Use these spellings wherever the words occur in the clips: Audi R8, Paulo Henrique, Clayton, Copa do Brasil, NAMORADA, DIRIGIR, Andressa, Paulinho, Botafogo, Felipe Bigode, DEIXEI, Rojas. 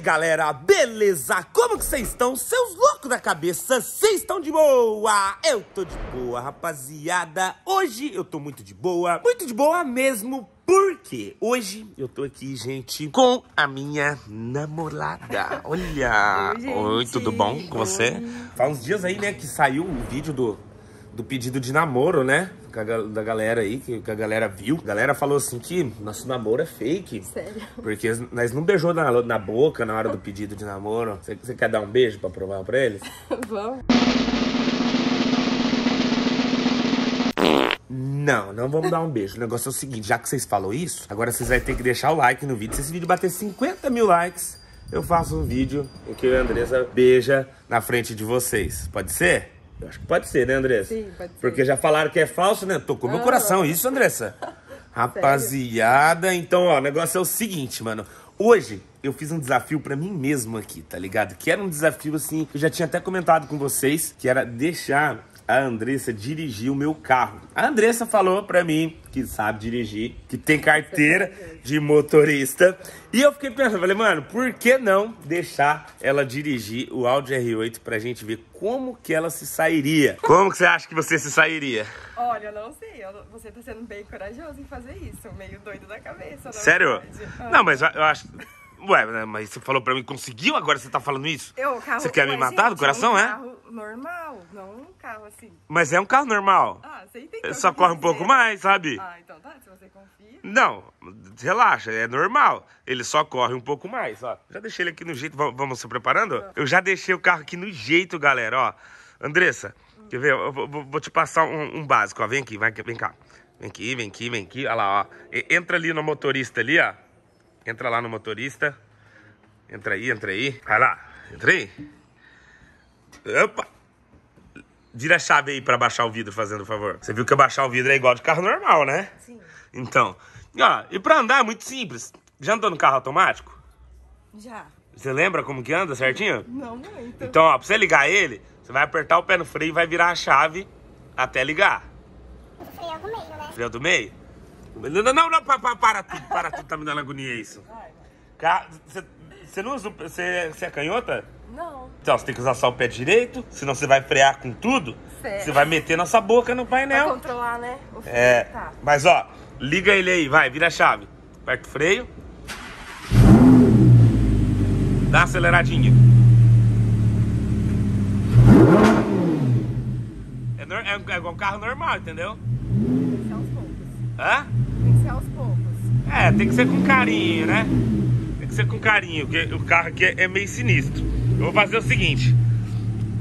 aí, galera, beleza? Como que vocês estão? Seus loucos da cabeça, vocês estão de boa? Eu tô de boa, rapaziada. Hoje eu tô muito de boa mesmo. Porque hoje eu tô aqui, gente, com a minha namorada. Olha! Oi, gente. Oi, tudo bom com você? Faz uns dias aí, né, que saiu o vídeo do pedido de namoro, né? Da galera aí, que a galera viu. A galera falou assim que nosso namoro é fake. Sério? Porque nós não beijou na boca na hora do pedido de namoro. Você quer dar um beijo pra provar pra eles? Vamos. Não, não vamos dar um beijo. O negócio é o seguinte, já que vocês falaram isso, agora vocês vão ter que deixar o like no vídeo. Se esse vídeo bater 50 mil likes, eu faço um vídeo em que a Andressa beija na frente de vocês. Pode ser? Eu acho que pode ser, né, Andressa? Sim, pode ser. Porque já falaram que é falso, né? Tocou meu coração, isso, Andressa. Rapaziada, sério? Então, ó, o negócio é o seguinte, mano. Hoje eu fiz um desafio pra mim mesmo aqui, tá ligado? Que era um desafio, assim, que eu já tinha até comentado com vocês, que era deixar a Andressa dirigiu o meu carro. A Andressa falou pra mim que sabe dirigir, que tem carteira de motorista. E eu fiquei pensando, falei, mano, por que não deixar ela dirigir o Audi R8 pra gente ver como que ela se sairia? Como que você acha que você se sairia? Olha, eu não sei. Você tá sendo bem corajoso em fazer isso. Meio doido da cabeça. Sério? Verdade. Não, mas eu acho... Ué, mas você falou pra mim, conseguiu? Agora você tá falando isso? Você quer me matar, gente, do coração, é? Um carro normal, não um carro assim. Mas é um carro normal. Ah, você entendeu. Só corre um pouco mais, sabe? Ah, então tá, se você confia. Não, relaxa, é normal. Ele só corre um pouco mais, ó. Já deixei ele aqui no jeito, vamos se preparando? Ah. Eu já deixei o carro aqui no jeito, galera, ó. Andressa, quer ver? Eu vou te passar um básico, ó. Vem aqui, vem cá. Vem aqui, vem aqui, vem aqui. Olha lá, ó. Entra ali no motorista ali, ó. Entra lá no motorista. Entra aí, entra aí. Vai lá, entra aí. Opa! Vira a chave aí pra baixar o vidro, fazendo favor. Você viu que abaixar o vidro é igual de carro normal, né? Sim. Então, ó, e pra andar é muito simples. Já andou no carro automático? Já. Você lembra como que anda certinho? Não muito. Então, ó, pra você ligar ele, você vai apertar o pé no freio e vai virar a chave até ligar. O freio do meio, né? Freio do meio? Não, para tudo, tá me dando agonia isso. Você não usa, você é canhota? Não. Então, você tem que usar só o pé direito, senão você vai frear com tudo, você vai meter nossa boca no painel. Pra controlar, né? O freio, é, tá. Mas ó, liga ele aí, vai, vira a chave. Aperta o freio. Dá uma aceleradinha. É igual um carro normal, entendeu? Esse é os pontos. Hã? Tem que ser aos poucos. É, tem que ser com carinho, né? Tem que ser com carinho, porque o carro aqui é meio sinistro. Eu vou fazer o seguinte.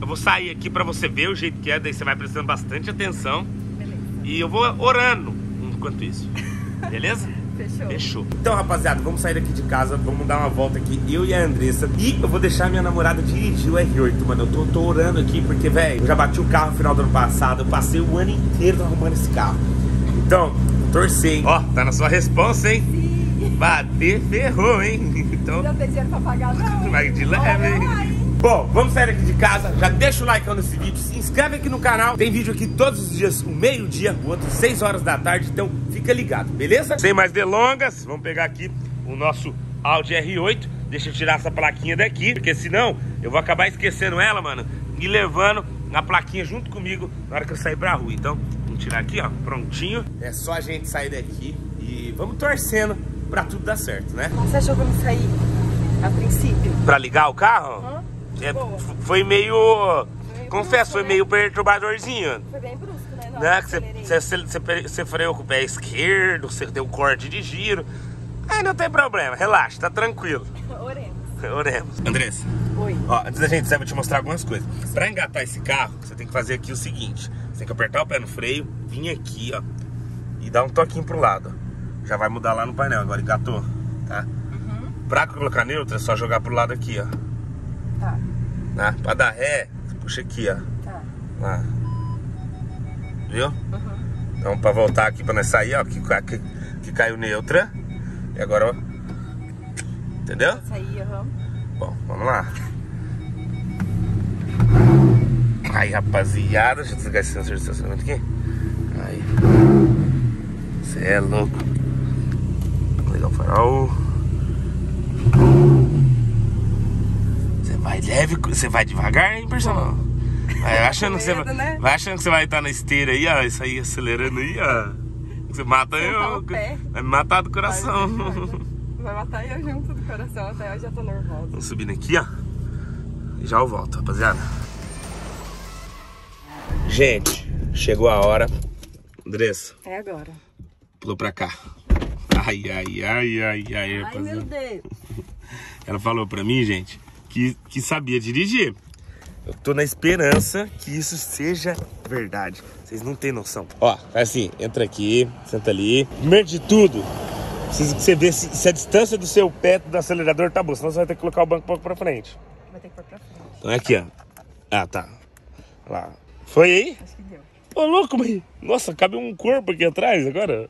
Eu vou sair aqui pra você ver o jeito que é, daí você vai prestando bastante atenção. Beleza. E eu vou orando enquanto isso. Beleza? Fechou. Fechou. Então, rapaziada, vamos sair aqui de casa, vamos dar uma volta aqui, eu e a Andressa. E eu vou deixar minha namorada dirigir o R8, mano. Eu tô orando aqui porque, velho, eu já bati o carro no final do ano passado. Eu passei o ano inteiro arrumando esse carro. Então, torcer, hein? Ó, tá na sua responsa, hein? Sim. Bater ferrou, hein? Então... Não tem dinheiro pra pagar, não. Vai de leve, hein? Lá, hein? Bom, vamos sair aqui de casa. Já deixa o like nesse vídeo. Se inscreve aqui no canal. Tem vídeo aqui todos os dias, um meio-dia, o outro, 6 horas da tarde. Então, fica ligado, beleza? Sem mais delongas, vamos pegar aqui o nosso Audi R8. Deixa eu tirar essa plaquinha daqui, porque senão eu vou acabar esquecendo ela, mano. E levando na plaquinha junto comigo na hora que eu sair pra rua. Então... tirar aqui, ó, prontinho. É só a gente sair daqui e vamos torcendo pra tudo dar certo, né? Você achou que eu não saí a princípio? Pra ligar o carro? É, foi meio... Confesso, brusco, foi, né? Meio perturbadorzinho. Foi bem brusco, né? Você freou com o pé esquerdo, você deu corte de giro. Aí não tem problema, relaxa, tá tranquilo. Oremos. Oremos. Andressa. Oi. Ó, antes da gente sair, vou te mostrar algumas coisas. Pra engatar esse carro, você tem que fazer aqui o seguinte. Você tem que apertar o pé no freio, vir aqui, ó, e dar um toquinho pro lado, ó. Já vai mudar lá no painel, agora engatou, tá? Uhum. Pra colocar neutro, é só jogar pro lado aqui, ó. Tá. Tá? Pra dar ré, você puxa aqui, ó. Tá. Lá. Viu? Uhum. Então, pra voltar aqui, pra nós sair, ó, que caiu neutra. E agora, ó. Entendeu? Sair, uhum. Bom, vamos lá. Aí, rapaziada, deixa eu desligar esse sensor de estacionamento aqui. Aí. Você é louco. Vou ligar o farol. leve, você vai devagar, hein, personal? Vai achando, medo, vai, né? Vai achando que você vai estar na esteira aí, ó, isso aí acelerando aí, ó. Você mata eu, vai me matar do coração. Vai matar eu junto do coração, até eu já tô nervosa. Vamos subindo aqui, ó. E já eu volto, rapaziada. Gente, chegou a hora. Andressa. É agora. Pulou pra cá. Ai, ai, ai, ai, ai, rapaziada. Ai, meu Deus. Ela falou pra mim, gente, que sabia dirigir. Eu tô na esperança que isso seja verdade. Vocês não têm noção. Ó, assim, entra aqui, senta ali. Primeiro de tudo, precisa que você vê se a distância do seu pé do acelerador tá boa. Senão você vai ter que colocar o banco um pouco pra frente. Vai ter que pôr pra frente. Então é aqui, ó. Ah, tá. Lá. Foi aí? Acho que deu. Ô, louco, mas... Nossa, cabe um corpo aqui atrás agora.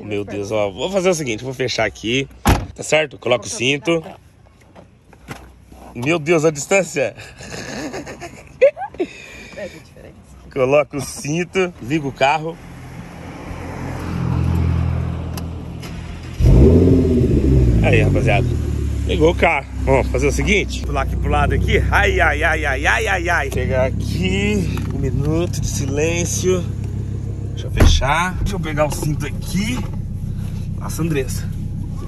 Meu Deus, ó. Vou fazer o seguinte, vou fechar aqui. Tá certo? Coloca o cinto. Meu Deus, a distância. É diferente. Coloca o cinto, liga o carro. Aí, rapaziada. Ligou o carro. Vamos fazer o seguinte. Pular aqui pro lado aqui. Ai, ai, ai, ai, ai, ai, ai. Pegar aqui. Um minuto de silêncio. Deixa eu fechar. Deixa eu pegar o cinto aqui. Nossa, Andressa.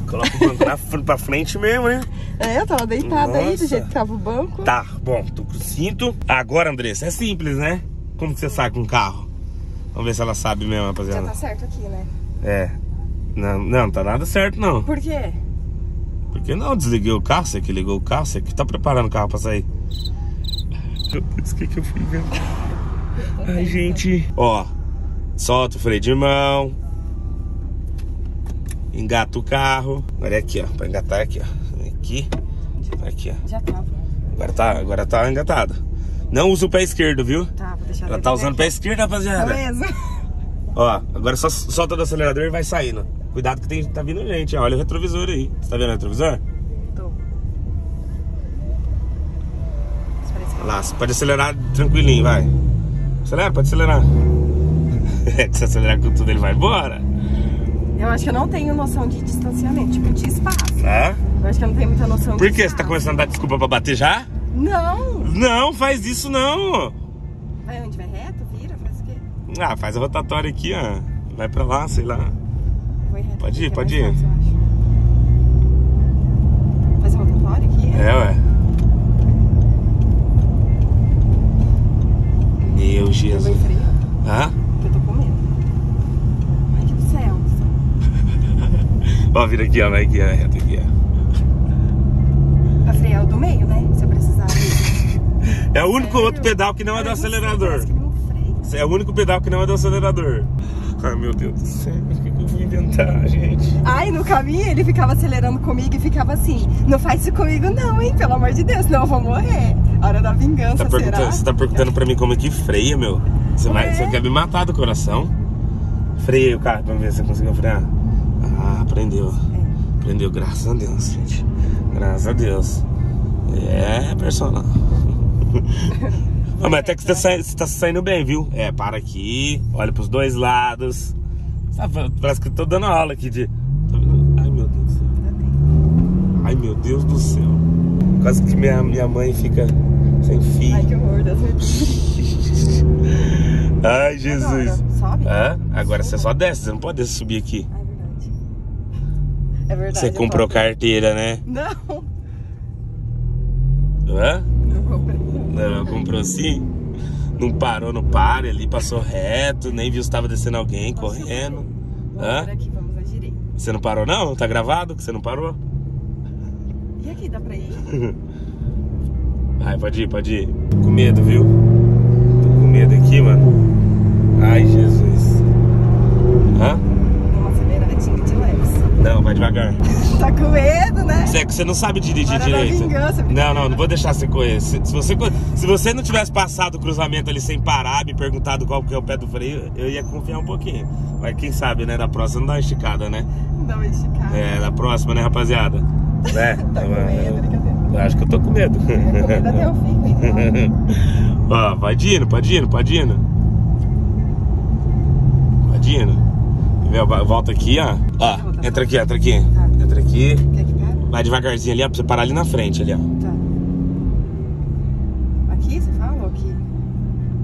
Coloca o banco pra frente mesmo, né? É, eu tava deitada. Nossa. Aí, do jeito que tava o banco. Tá, bom, tô com o cinto. Agora, Andressa, é simples, né? Como que você sai com o carro? Vamos ver se ela sabe mesmo, rapaziada. Já tá certo aqui, né? É. Não, não tá nada certo, não. Por quê? Porque não, desliguei o carro, você que ligou o carro, você que tá preparando o carro pra sair. Meu Deus, o que eu fui vendo? Ai, gente. Ó, solta o freio de mão. Engata o carro. Agora é aqui, ó. Pra engatar é aqui, ó. Aqui. Aqui, ó. Já tava. Agora tá engatado. Não usa o pé esquerdo, viu? Tá, vou deixar. Ela tá usando o pé esquerdo, rapaziada. É mesmo. Ó, agora só solta do acelerador e vai saindo. Cuidado que tá vindo gente, ó. Olha o retrovisor aí. Você tá vendo o retrovisor? Tô. Olha lá, você pode acelerar tranquilinho, vai. Acelera, pode acelerar. Se acelerar com tudo, ele vai embora. Eu acho que eu não tenho noção de distanciamento, tipo de espaço. É? Eu acho que eu não tenho muita noção. Por que? Você tá começando a dar desculpa pra bater já? Não! Não, faz isso não! Vai onde? Vai reto? Vira? Faz o quê? Ah, faz a rotatória aqui, ó. Vai pra lá, sei lá. Vou reto. Pode ir, pode ir. Faz a rotatória aqui? É, ué. Meu Jesus. Eu vou freio. Hã? Porque eu tô com medo. Ai, que do céu. Ó, vira aqui, ó, vai aqui, ó, reto aqui, ó. Pra frear o do meio, né? Se eu precisar. É o único outro pedal que não é do acelerador. É o único pedal que não é do acelerador. Ai, meu Deus do céu, o que eu vou inventar, gente? Ai, no caminho ele ficava acelerando comigo e ficava assim: não faz isso comigo, não, hein? Pelo amor de Deus, não, eu vou morrer. Hora da vingança, será? Você tá perguntando pra mim como é que freia, meu? Você quer me matar do coração? Freia o carro, vamos ver se você conseguiu frear. Ah, aprendeu. É. Aprendeu, graças a Deus, gente. Graças a Deus. É, personal. Não, mas até que você tá saindo bem, viu? É, para aqui, olha pros dois lados. Sabe, parece que eu tô dando aula aqui de... Ai, meu Deus do céu. Ai, meu Deus do céu. Quase que minha mãe fica sem fio. Ai, que horror das minhas. Ai, Jesus. Agora, sobe? Hã? Agora você só desce, você não pode descer, subir aqui. É verdade. É verdade. Você comprou carteira, né? Não. Hã? Não, comprou sim. Não parou no pare ali, passou reto, nem viu se tava descendo alguém, nossa, correndo. Vamos aqui, vamos à direita. Você não parou não? Tá gravado que você não parou? E aqui, dá pra ir? Ai, pode ir, pode ir. Tô com medo, viu? Tô com medo aqui, mano. Ai, Jesus. Hã? Uma aceleradinha de leves. Não, vai devagar. Tá com medo, né? É que você não sabe dirigir direito. Não vou deixar você correr. Se você não tivesse passado o cruzamento ali sem parar, me perguntado qual que é o pé do freio, eu ia confiar um pouquinho. Mas quem sabe, né? Da próxima não dá uma esticada, né? Não dá uma esticada. É, da próxima, né, rapaziada? É. Tá com medo, eu acho que eu tô com medo. Tô com medo até o fim. Ó, pode indo, pode indo, pode indo. Pode indo. Volta aqui, ó. Ó, entra aqui, entra aqui. Entra aqui. Vai devagarzinho ali, ó, pra você parar ali na frente, ali, ó. Tá.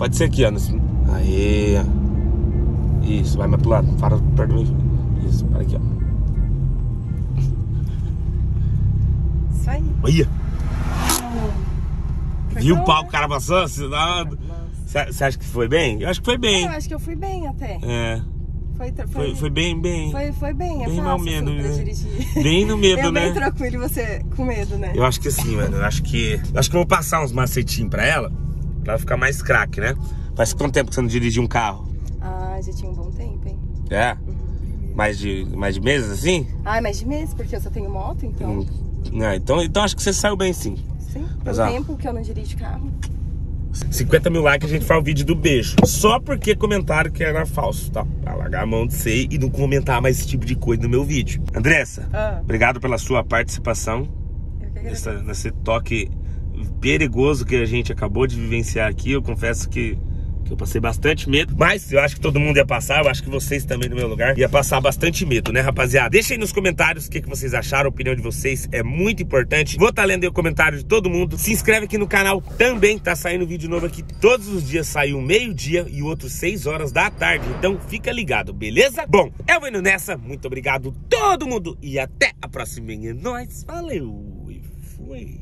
Pode ser aqui, ó. Aí. Isso, vai mais pro lado. Para perto do. Isso, para aqui, ó. Isso aí. Olha. Viu o pau, o cara passando? Você acha que foi bem? Eu acho que foi bem. Eu acho que eu fui bem até. É. Foi bem. Foi bem, é bem fácil medo, assim, pra dirigir. Bem no medo, é, né? Bem tranquilo, você com medo, né? Eu acho que sim, mano. Eu acho que eu vou passar uns macetinhos pra ela ficar mais craque, né? Faz quanto tempo que você não dirigiu um carro? Ah, já tinha um bom tempo, hein? É? Uhum. Mais de meses, assim? Ah, mais de meses, porque eu só tenho moto, então... Não, então acho que você saiu bem, sim. Sim, faz tempo que eu não dirijo carro. 50 mil likes, a gente faz o vídeo do beijo. Só porque comentaram que era falso, tá? Pra largar a mão de você e não comentar mais esse tipo de coisa no meu vídeo. Andressa, obrigado pela sua participação. Eu que agradeço. Nesse toque perigoso que a gente acabou de vivenciar aqui. Eu confesso que eu passei bastante medo. Mas eu acho que todo mundo ia passar. Eu acho que vocês também, no meu lugar, ia passar bastante medo, né, rapaziada? Deixa aí nos comentários o que vocês acharam. A opinião de vocês é muito importante. Vou estar lendo aí o comentário de todo mundo. Se inscreve aqui no canal também. Tá saindo vídeo novo aqui todos os dias. Saiu meio-dia e outro 6 horas da tarde. Então fica ligado, beleza? Bom, eu vou indo nessa. Muito obrigado todo mundo. E até a próxima. É nóis. Valeu e fui.